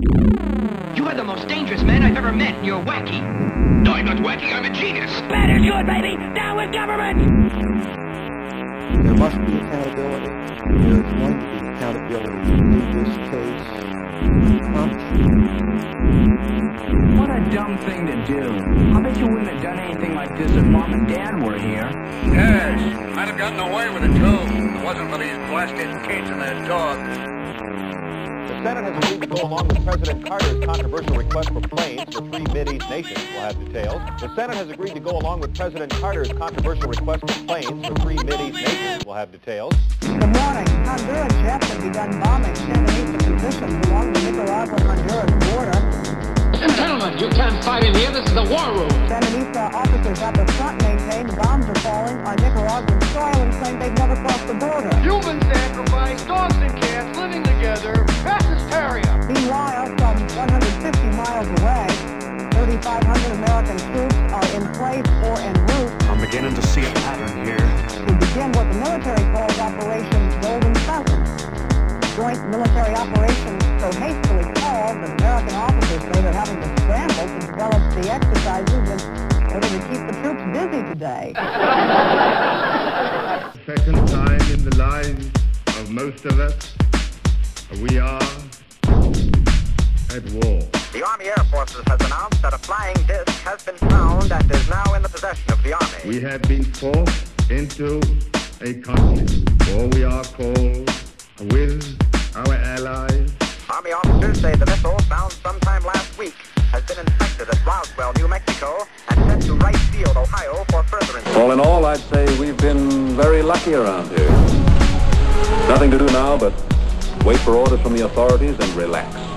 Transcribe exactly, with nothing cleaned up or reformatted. You are the most dangerous man I've ever met. You're wacky. No, I'm not wacky. I'm a genius. Better good, baby. Down with government. There must be accountability. There is going to be accountability in this case. Huh? What a dumb thing to do. I bet you wouldn't have done anything like this if Mom and Dad were here. Yes, I'd have gotten away with it too. If it wasn't for these blasted kids and that dog. The Senate has agreed to go along with President Carter's controversial request for planes for three Mideast nations. We'll have details. The Senate has agreed to go along with President Carter's controversial request for planes for three Mideast nations. We'll have details. Good morning. Honduras chefs have begun bombing Sandinista positions along the Nicaragua-Honduras border. Gentlemen, you can't fight in here. This is the war room. Sandinista officers at the front maintain bombs are falling on Nicaraguan soil and claim they've never crossed the border. Human sacrifice, dogs and cats living together. Meanwhile, from one hundred fifty miles away, thirty-five hundred American troops are in place or en route. I'm beginning to see a pattern here. To begin what the military calls Operation Golden Southern. Joint military operations so hastily called that American officers say they're having to scramble to develop the exercises in order to keep the troops busy today. Second time in the lives of most of us. We are at war. The Army Air Forces has announced that a flying disc has been found and is now in the possession of the Army. We have been forced into a conflict, or we are called with our allies. Army officers say the missile found sometime last week has been inspected at Roswell, New Mexico, and sent to Wright Field, Ohio, for further inspection. All in all, I'd say we've been very lucky around here. Nothing to do now but wait for orders from the authorities and relax.